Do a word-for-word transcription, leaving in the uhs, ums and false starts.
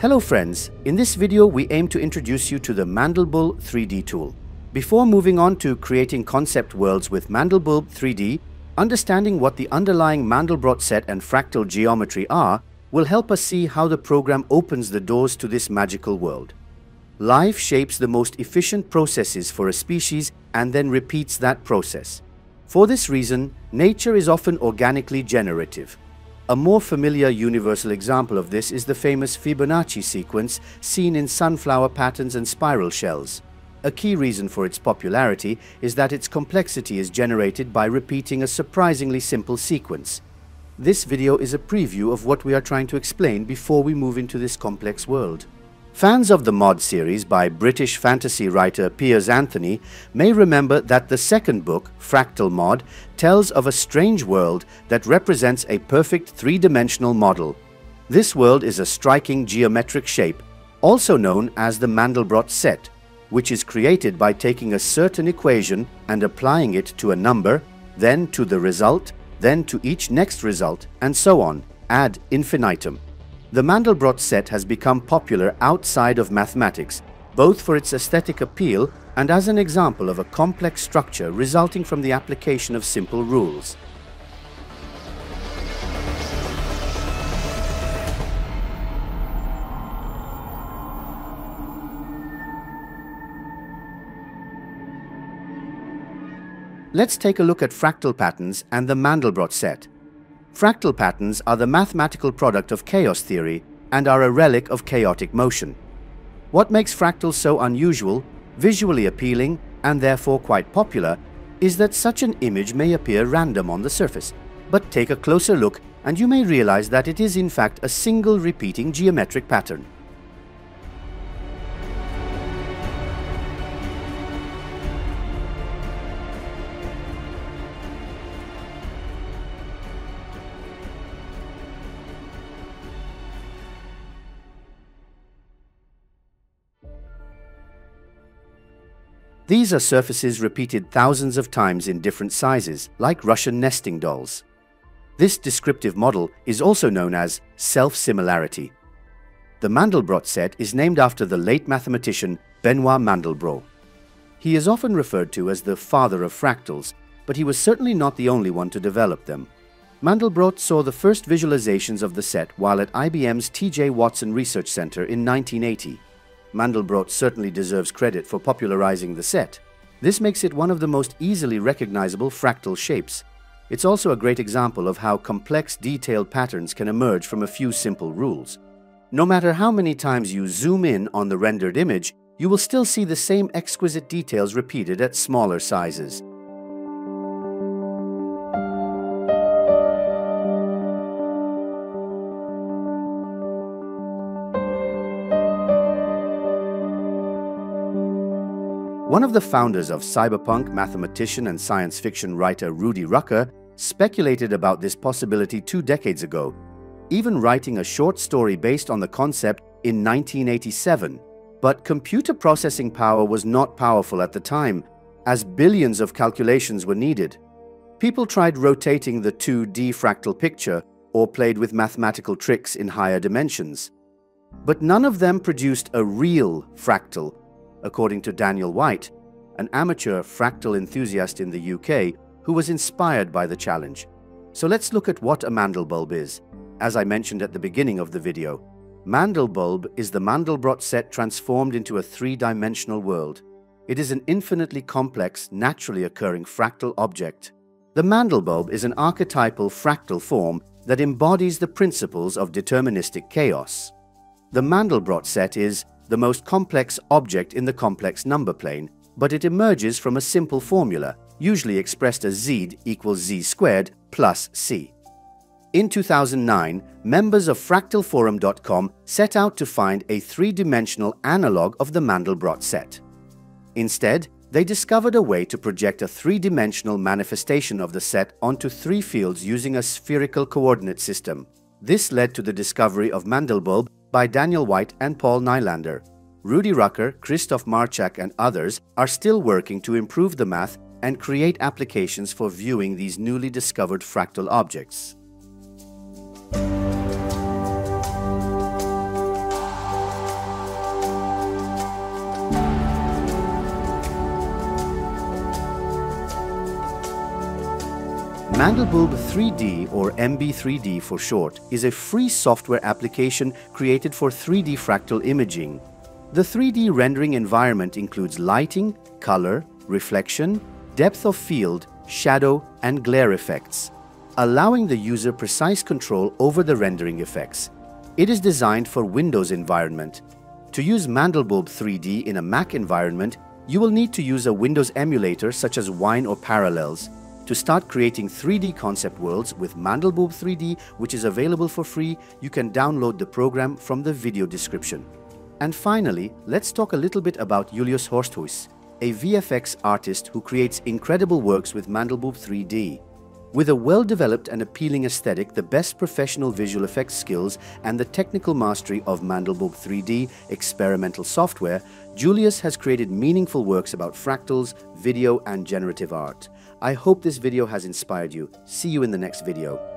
Hello friends, in this video we aim to introduce you to the Mandelbulb three D tool. Before moving on to creating concept worlds with Mandelbulb three D, understanding what the underlying Mandelbrot set and fractal geometry are will help us see how the program opens the doors to this magical world. Life shapes the most efficient processes for a species and then repeats that process. For this reason, nature is often organically generative. A more familiar universal example of this is the famous Fibonacci sequence seen in sunflower patterns and spiral shells. A key reason for its popularity is that its complexity is generated by repeating a surprisingly simple sequence. This video is a preview of what we are trying to explain before we move into this complex world. Fans of the mod series by British fantasy writer Piers Anthony may remember that the second book, Fractal Mod, tells of a strange world that represents a perfect three-dimensional model. This world is a striking geometric shape, also known as the Mandelbrot set, which is created by taking a certain equation and applying it to a number, then to the result, then to each next result, and so on, ad infinitum. The Mandelbrot set has become popular outside of mathematics, both for its aesthetic appeal and as an example of a complex structure resulting from the application of simple rules. Let's take a look at fractal patterns and the Mandelbrot set. Fractal patterns are the mathematical product of chaos theory and are a relic of chaotic motion. What makes fractals so unusual, visually appealing, and therefore quite popular, is that such an image may appear random on the surface. But take a closer look and you may realize that it is in fact a single repeating geometric pattern. These are surfaces repeated thousands of times in different sizes, like Russian nesting dolls. This descriptive model is also known as self-similarity. The Mandelbrot set is named after the late mathematician Benoit Mandelbrot. He is often referred to as the father of fractals, but he was certainly not the only one to develop them. Mandelbrot saw the first visualizations of the set while at I B M's T J Watson Research Center in nineteen eighty. Mandelbrot certainly deserves credit for popularizing the set. This makes it one of the most easily recognizable fractal shapes. It's also a great example of how complex, detailed patterns can emerge from a few simple rules. No matter how many times you zoom in on the rendered image, you will still see the same exquisite details repeated at smaller sizes. One of the founders of cyberpunk, mathematician and science fiction writer Rudy Rucker speculated about this possibility two decades ago, even writing a short story based on the concept in nineteen eighty-seven. But computer processing power was not powerful at the time, as billions of calculations were needed. People tried rotating the two D fractal picture or played with mathematical tricks in higher dimensions. But none of them produced a real fractal. According to Daniel White, an amateur fractal enthusiast in the U K who was inspired by the challenge. So let's look at what a Mandelbulb is. As I mentioned at the beginning of the video, Mandelbulb is the Mandelbrot set transformed into a three-dimensional world. It is an infinitely complex, naturally occurring fractal object. The Mandelbulb is an archetypal fractal form that embodies the principles of deterministic chaos. The Mandelbrot set is the most complex object in the complex number plane, but it emerges from a simple formula, usually expressed as z equals z squared plus c. In two thousand nine, members of fractal forum dot com set out to find a three-dimensional analog of the Mandelbrot set. Instead, they discovered a way to project a three-dimensional manifestation of the set onto three fields using a spherical coordinate system. This led to the discovery of Mandelbulb by Daniel White and Paul Nylander. Rudy Rucker, Christoph Marczak and others are still working to improve the math and create applications for viewing these newly discovered fractal objects. Mandelbulb three D, or M B three D for short, is a free software application created for three D fractal imaging. The three D rendering environment includes lighting, color, reflection, depth of field, shadow, and glare effects, allowing the user precise control over the rendering effects. It is designed for Windows environment. To use Mandelbulb three D in a Mac environment, you will need to use a Windows emulator such as Wine or Parallels. To start creating three D concept worlds with Mandelbulb three D, which is available for free, you can download the program from the video description. And finally, let's talk a little bit about Julius Horsthuis, a V F X artist who creates incredible works with Mandelbulb three D. With a well-developed and appealing aesthetic, the best professional visual effects skills, and the technical mastery of Mandelbulb three D experimental software, Julius has created meaningful works about fractals, video, and generative art. I hope this video has inspired you. See you in the next video.